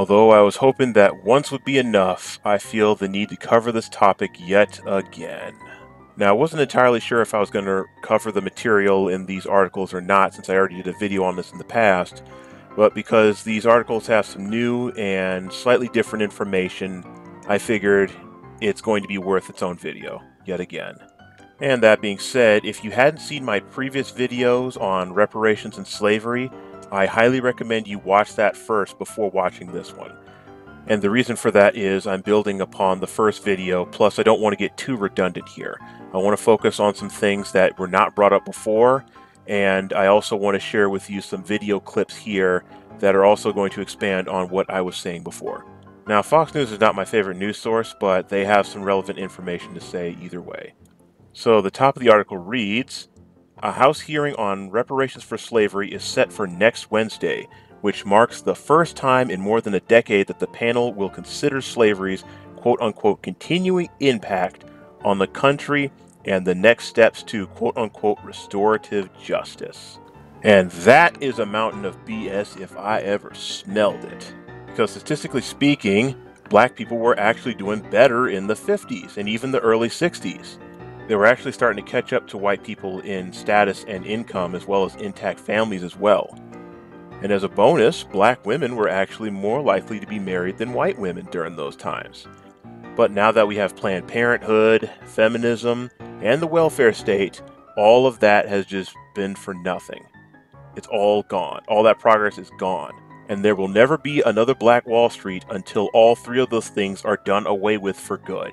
Although I was hoping that once would be enough, I feel the need to cover this topic yet again. Now, I wasn't entirely sure if I was going to cover the material in these articles or not, since I already did a video on this in the past, but because these articles have some new and slightly different information, I figured it's going to be worth its own video yet again. And that being said, if you hadn't seen my previous videos on reparations and slavery, I highly recommend you watch that first before watching this one. And the reason for that is I'm building upon the first video, plus I don't want to get too redundant here. I want to focus on some things that were not brought up before, and I also want to share with you some video clips here that are also going to expand on what I was saying before. Now, Fox News is not my favorite news source, but they have some relevant information to say either way. So the top of the article reads, "A House hearing on reparations for slavery is set for next Wednesday, which marks the first time in more than a decade that the panel will consider slavery's quote-unquote continuing impact on the country and the next steps to quote-unquote restorative justice." And that is a mountain of BS if I ever smelled it. Because statistically speaking, black people were actually doing better in the 50s and even the early 60s. They were actually starting to catch up to white people in status and income, as well as intact families as well. And as a bonus, black women were actually more likely to be married than white women during those times. But now that we have Planned Parenthood, feminism, and the welfare state, all of that has just been for nothing. It's all gone. All that progress is gone. And there will never be another Black Wall Street until all three of those things are done away with for good.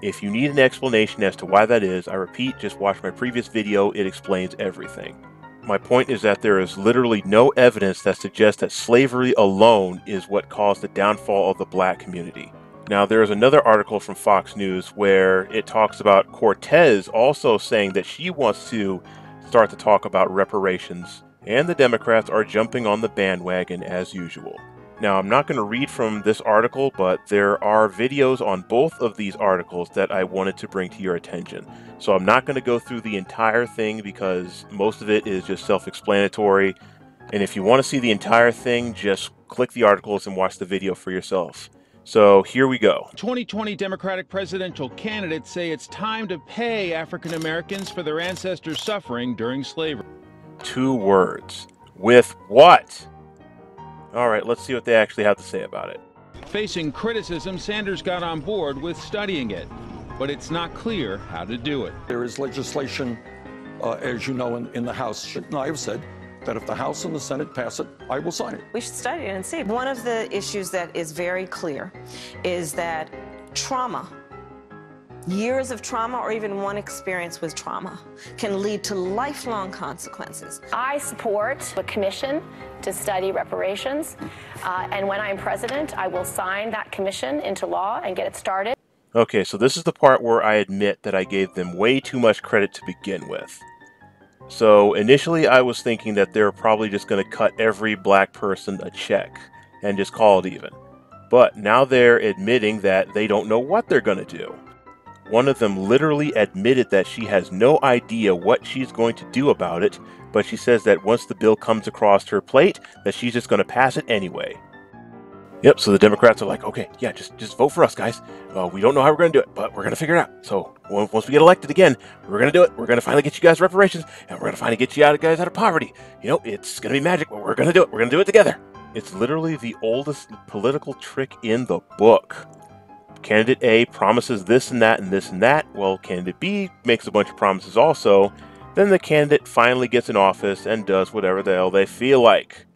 If you need an explanation as to why that is, I repeat, just watch my previous video, it explains everything. My point is that there is literally no evidence that suggests that slavery alone is what caused the downfall of the black community. Now, there is another article from Fox News where it talks about Cortez also saying that she wants to start to talk about reparations, and the Democrats are jumping on the bandwagon as usual. Now, I'm not going to read from this article, but there are videos on both of these articles that I wanted to bring to your attention. So I'm not going to go through the entire thing because most of it is just self-explanatory. And if you want to see the entire thing, just click the articles and watch the video for yourself. So here we go. 2020 Democratic presidential candidates say it's time to pay African Americans for their ancestors' suffering during slavery. 2 words. With what? All right, let's see what they actually have to say about it. Facing criticism, Sanders got on board with studying it, but it's not clear how to do it. There is legislation, as you know, in the House. Shouldn't I have said that if the House and the Senate pass it, I will sign it? We should study it and see. One of the issues that is very clear is that trauma, years of trauma, or even one experience with trauma, can lead to lifelong consequences. I support the commission to study reparations, and when I'm president, I will sign that commission into law and get it started. Okay, so this is the part where I admit that I gave them way too much credit to begin with. So initially I was thinking that they're probably just going to cut every black person a check and just call it even. But now they're admitting that they don't know what they're going to do. One of them literally admitted that she has no idea what she's going to do about it, but she says that once the bill comes across her plate, that she's just going to pass it anyway. Yep, so the Democrats are like, okay, yeah, just vote for us, guys. We don't know how we're going to do it, but we're going to figure it out. So once we get elected again, we're going to do it. We're going to finally get you guys reparations, and we're going to finally get you guys out of poverty. You know, it's going to be magic, but we're going to do it. We're going to do it together. It's literally the oldest political trick in the book. Candidate A promises this and that and this and that. Well, candidate B makes a bunch of promises also. Then the candidate finally gets in office and does whatever the hell they feel like.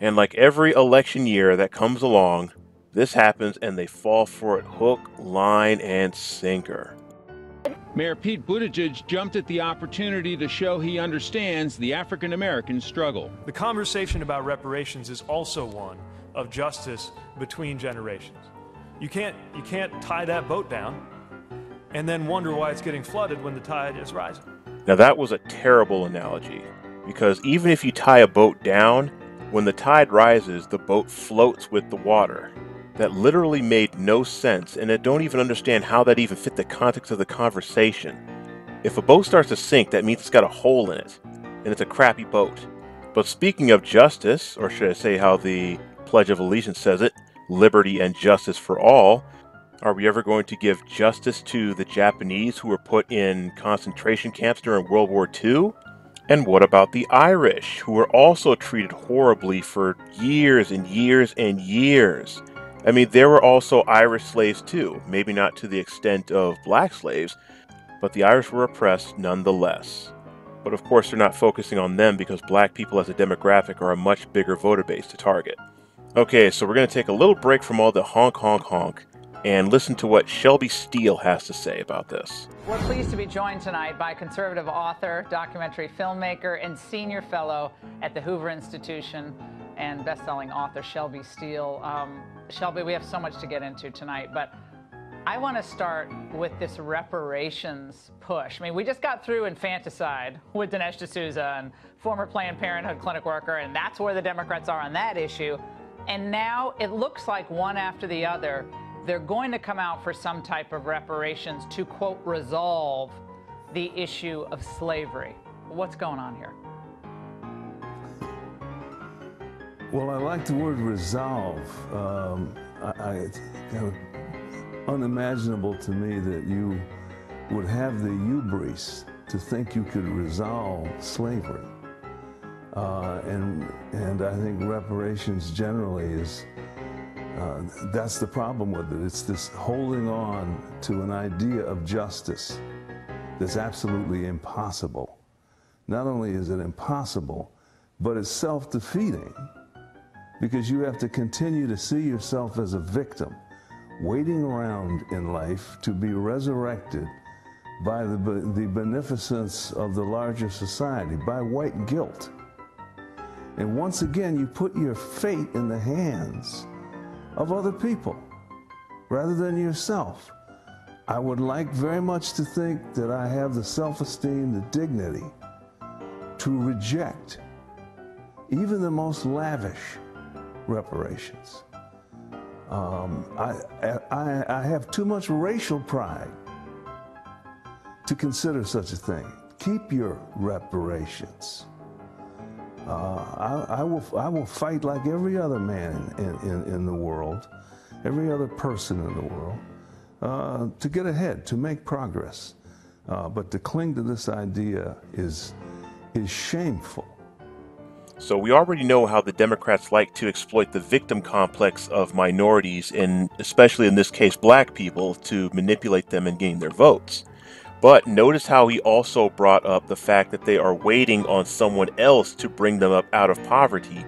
And like every election year that comes along, this happens and they fall for it hook, line, and sinker. Mayor Pete Buttigieg jumped at the opportunity to show he understands the African American struggle. The conversation about reparations is also one of justice between generations. You can't tie that boat down and then wonder why it's getting flooded when the tide is rising. Now that was a terrible analogy, because even if you tie a boat down, when the tide rises, the boat floats with the water. That literally made no sense, and I don't even understand how that even fit the context of the conversation. If a boat starts to sink, that means it's got a hole in it, and it's a crappy boat. But speaking of justice, or should I say how the Pledge of Allegiance says it, liberty, and justice for all? Are we ever going to give justice to the Japanese who were put in concentration camps during World War II? And what about the Irish, who were also treated horribly for years and years and years? I mean, there were also Irish slaves too, maybe not to the extent of black slaves, but the Irish were oppressed nonetheless. But of course, they're not focusing on them because black people as a demographic are a much bigger voter base to target. Okay, so we're going to take a little break from all the honk, honk, honk, and listen to what Shelby Steele has to say about this. We're pleased to be joined tonight by conservative author, documentary filmmaker, and senior fellow at the Hoover Institution and best-selling author Shelby Steele. Shelby, we have so much to get into tonight, but I want to start with this reparations push. I mean, we just got through infanticide with Dinesh D'Souza and former Planned Parenthood clinic worker, and that's where the Democrats are on that issue. And now it looks like one after the other, they're going to come out for some type of reparations to, quote, resolve the issue of slavery. What's going on here? Well, I like the word resolve. It's kind of unimaginable to me that you would have the hubris to think you could resolve slavery. And I think reparations generally is that's the problem with it. It's this holding on to an idea of justice that's absolutely impossible. Not only is it impossible, but it's self-defeating, because you have to continue to see yourself as a victim, waiting around in life to be resurrected by the beneficence of the larger society, by white guilt. And once again, you put your fate in the hands of other people rather than yourself. I would like very much to think that I have the self-esteem, the dignity to reject even the most lavish reparations. I have too much racial pride to consider such a thing. Keep your reparations. I will fight like every other man in the world, every other person in the world, to get ahead, to make progress. But to cling to this idea is shameful. So we already know how the Democrats like to exploit the victim complex of minorities, and especially in this case black people, to manipulate them and gain their votes. But notice how he also brought up the fact that they are waiting on someone else to bring them up out of poverty,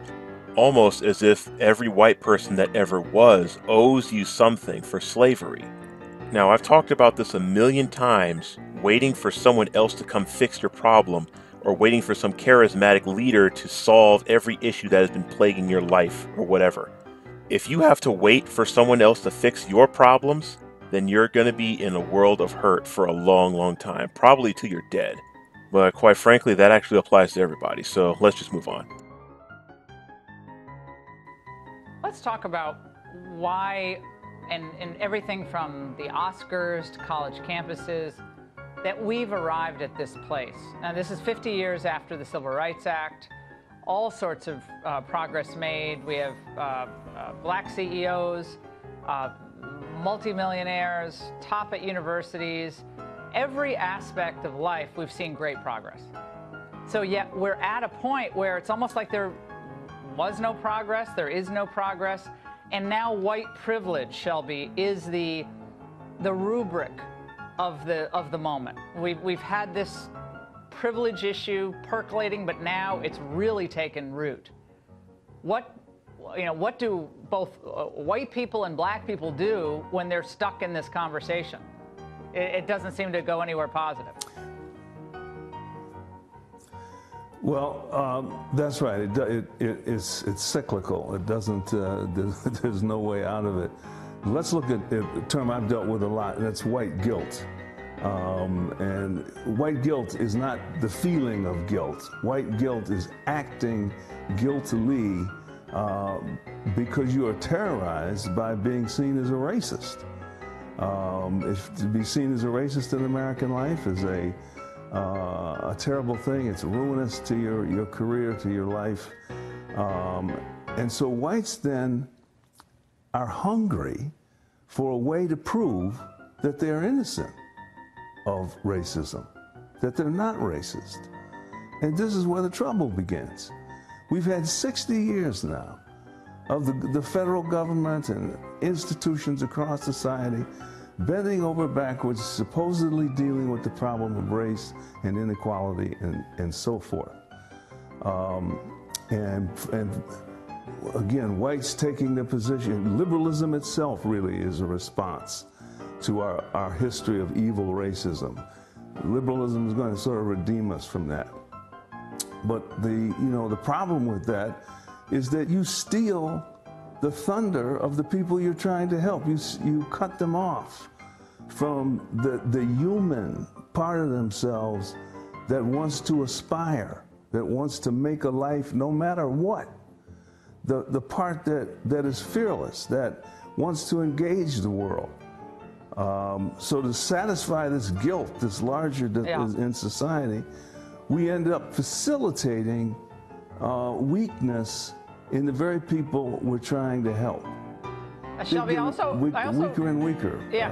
almost as if every white person that ever was owes you something for slavery. Now, I've talked about this a million times, waiting for someone else to come fix your problem, or waiting for some charismatic leader to solve every issue that has been plaguing your life or whatever. If you have to wait for someone else to fix your problems, then you're going to be in a world of hurt for a long, long time, probably till you're dead. But quite frankly, that actually applies to everybody, so let's just move on. Let's talk about why, and everything from the Oscars to college campuses, that we've arrived at this place. Now, this is 50 years after the Civil Rights Act. All sorts of progress made. We have black CEOs, multimillionaires, top at universities. Every aspect of life, we've seen great progress. So yet we're at a point where it's almost like there was no progress, there is no progress, and now white privilege, Shelby, is the rubric of the moment. We've had this privilege issue percolating, but now it's really taken root. What do both white people and black people do when they're stuck in this conversation? It doesn't seem to go anywhere positive. Well, that's right. It's cyclical. It doesn't. There's no way out of it. Let's look at a term I've dealt with a lot, and that's white guilt. And white guilt is not the feeling of guilt. White guilt is acting guiltily because you are terrorized by being seen as a racist. To be seen as a racist in American life is a terrible thing. It's ruinous to your career, to your life. And so whites then are hungry for a way to prove that they're innocent of racism, that they're not racist. And this is where the trouble begins. We've had 60 years now of the federal government and institutions across society bending over backwards, supposedly dealing with the problem of race and inequality and so forth. And again, whites taking the position, liberalism itself really is a response to our history of evil racism. Liberalism is going to sort of redeem us from that. But the problem with that is that you steal the thunder of the people you're trying to help. You cut them off from the human part of themselves that wants to aspire, that wants to make a life no matter what. The part that is fearless, that wants to engage the world. So to satisfy this guilt, this larger is in society, we end up facilitating weakness in the very people we're trying to help. Shelby, weaker and weaker. Yeah,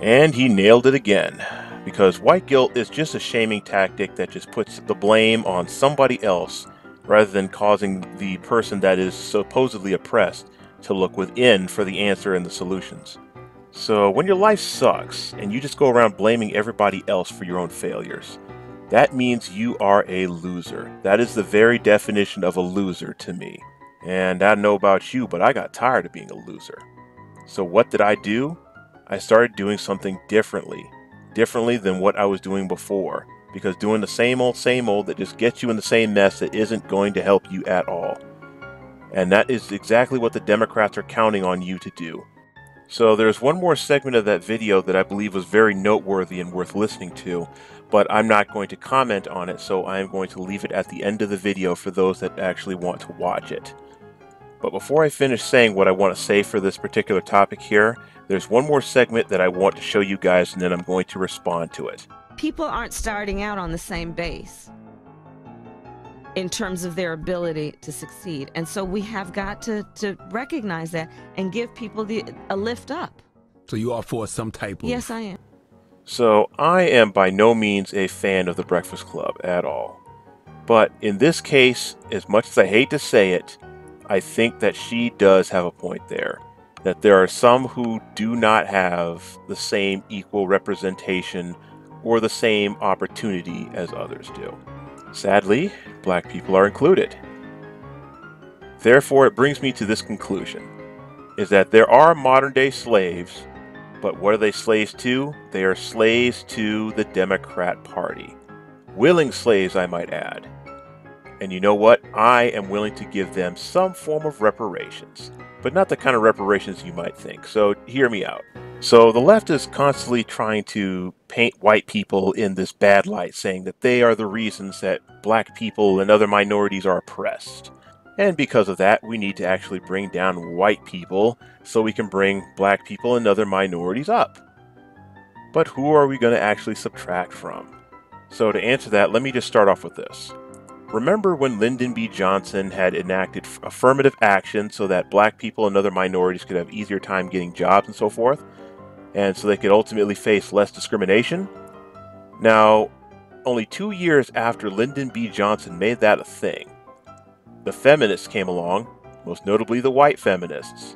and he nailed it again, because white guilt is just a shaming tactic that just puts the blame on somebody else, rather than causing the person that is supposedly oppressed to look within for the answer and the solutions. So when your life sucks and you just go around blaming everybody else for your own failures, that means you are a loser. That is the very definition of a loser to me. And I don't know about you, but I got tired of being a loser. So what did I do? I started doing something differently than what I was doing before. Because doing the same old that just gets you in the same mess that isn't going to help you at all. And that is exactly what the Democrats are counting on you to do. So there's one more segment of that video that I believe was very noteworthy and worth listening to, but I'm not going to comment on it, so I'm going to leave it at the end of the video for those that actually want to watch it. But before I finish saying what I want to say for this particular topic here, there's one more segment that I want to show you guys, and then I'm going to respond to it. People aren't starting out on the same base in terms of their ability to succeed. And so we have got to recognize that and give people a lift up. So you are for some type of... Yes, I am. So I am by no means a fan of the Breakfast Club at all. But in this case, as much as I hate to say it, I think that she does have a point there. That there are some who do not have the same equal representation or the same opportunity as others do. Sadly, black people are included. Therefore, it brings me to this conclusion, is that there are modern-day slaves, but what are they slaves to? They are slaves to the Democrat Party. Willing slaves, I might add. And you know what? I am willing to give them some form of reparations, but not the kind of reparations you might think, so hear me out. So the left is constantly trying to paint white people in this bad light, saying that they are the reasons that black people and other minorities are oppressed. And because of that, we need to actually bring down white people so we can bring black people and other minorities up. But who are we going to actually subtract from? So to answer that, let me just start off with this. Remember when Lyndon B. Johnson had enacted affirmative action so that black people and other minorities could have easier time getting jobs and so forth? And so they could ultimately face less discrimination. Now, only 2 years after Lyndon B. Johnson made that a thing, the feminists came along, most notably the white feminists.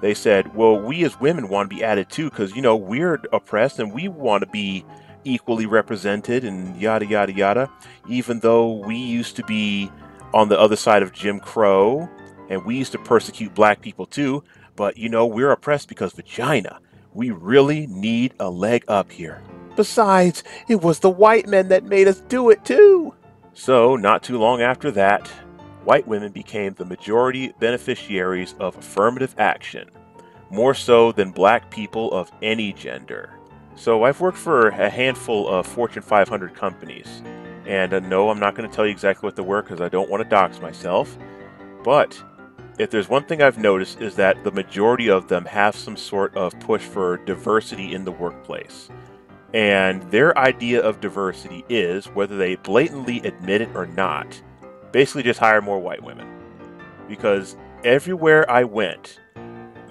They said, well, we as women want to be added too because, you know, we're oppressed and we want to be equally represented and yada, yada, yada, even though we used to be on the other side of Jim Crow and we used to persecute black people too, but, you know, we're oppressed because vagina. We really need a leg up here. Besides, it was the white men that made us do it too. So, not too long after that, white women became the majority beneficiaries of affirmative action, more so than black people of any gender. So, I've worked for a handful of Fortune 500 companies, and no, I'm not going to tell you exactly what they were because I don't want to dox myself, but if there's one thing I've noticed is that the majority of them have some sort of push for diversity in the workplace. And their idea of diversity is, whether they blatantly admit it or not, basically just hire more white women. Because everywhere I went,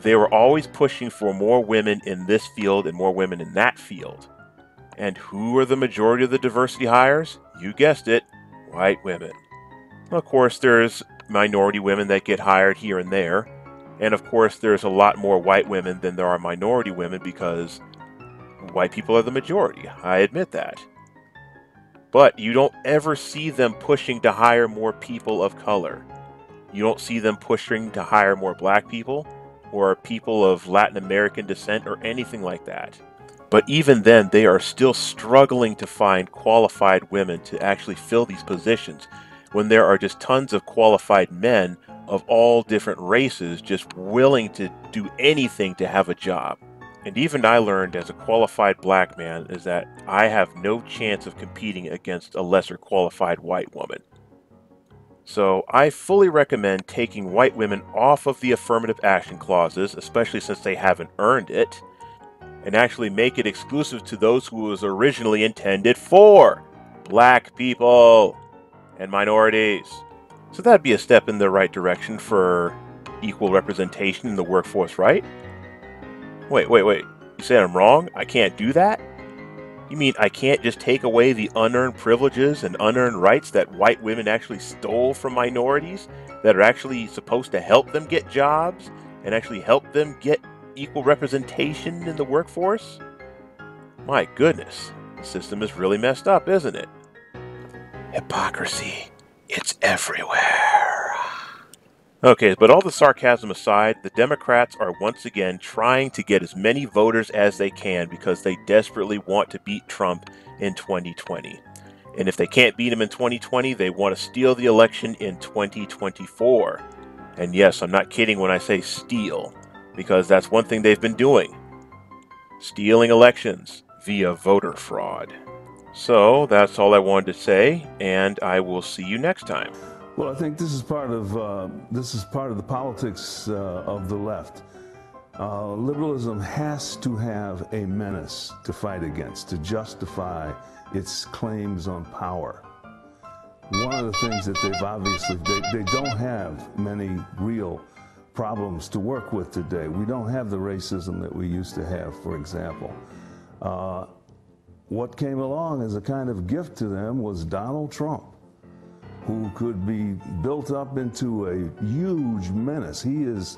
They were always pushing for more women in this field and more women in that field. And who are the majority of the diversity hires? You guessed it, white women. Of course, there's minority women that get hired here and there. And of course, there's a lot more white women than there are minority women because white people are the majority. I admit that. But you don't ever see them pushing to hire more people of color. You don't see them pushing to hire more black people or people of Latin American descent or anything like that. But even then, they are still struggling to find qualified women to actually fill these positions when there are just tons of qualified men of all different races just willing to do anything to have a job. And even I learned as a qualified black man is that I have no chance of competing against a lesser qualified white woman. So I fully recommend taking white women off of the affirmative action clauses, especially since they haven't earned it, and actually make it exclusive to those who it was originally intended for, black people and minorities. So that'd be a step in the right direction for equal representation in the workforce, right? Wait. You said I'm wrong? I can't do that? You mean I can't just take away the unearned privileges and unearned rights that white women actually stole from minorities that are actually supposed to help them get jobs and actually help them get equal representation in the workforce? My goodness, the system is really messed up, isn't it? Hypocrisy. It's everywhere. Okay, but all the sarcasm aside, the Democrats are once again trying to get as many voters as they can because they desperately want to beat Trump in 2020. And if they can't beat him in 2020, they want to steal the election in 2024. And yes, I'm not kidding when I say steal, because that's one thing they've been doing. Stealing elections via voter fraud. So that's all I wanted to say, and I will see you next time. Well, I think this is part of the politics of the left. Liberalism has to have a menace to fight against to justify its claims on power. One of the things that they've obviously, they don't have many real problems to work with today. We don't have the racism that we used to have, for example. What came along as a kind of gift to them was Donald Trump, who could be built up into a huge menace. He is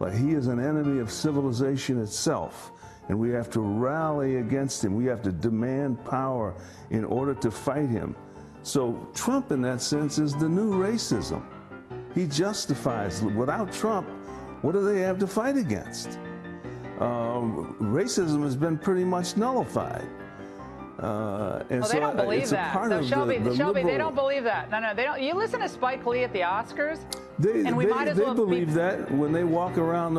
an enemy of civilization itself, and we have to rally against him. We have to demand power in order to fight him. So Trump, in that sense, is the new racism. He justifies. Without Trump, what do they have to fight against? Racism has been pretty much nullified. They don't believe that. So Shelby, they don't believe that. No, they don't. You listen to Spike Lee at the Oscars, they believe that when they walk around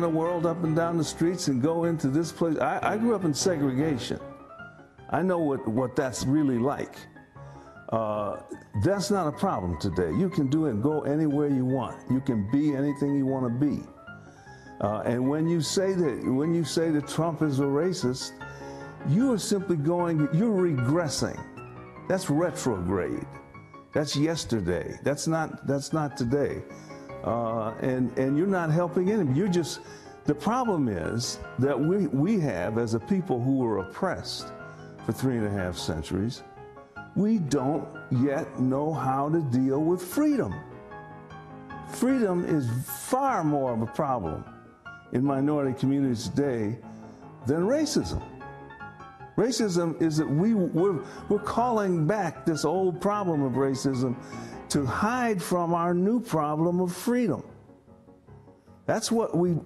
the world, up and down the streets, and go into this place. I grew up in segregation. I know what that's really like. That's not a problem today. You can do it and go anywhere you want. You can be anything you want to be. And when you say that Trump is a racist, you are simply going, you're regressing. That's retrograde. That's yesterday. That's not today. And you're not helping anyone. The problem is that we have, as a people who were oppressed for 3.5 centuries, we don't yet know how to deal with freedom. Freedom is far more of a problem in minority communities today than racism. Racism is that we're calling back this old problem of racism to hide from our new problem of freedom. That's what we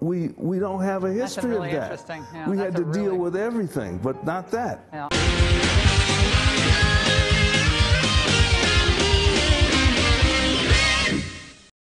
don't have a history of that. Yeah, we had to deal with everything, but not that. Yeah.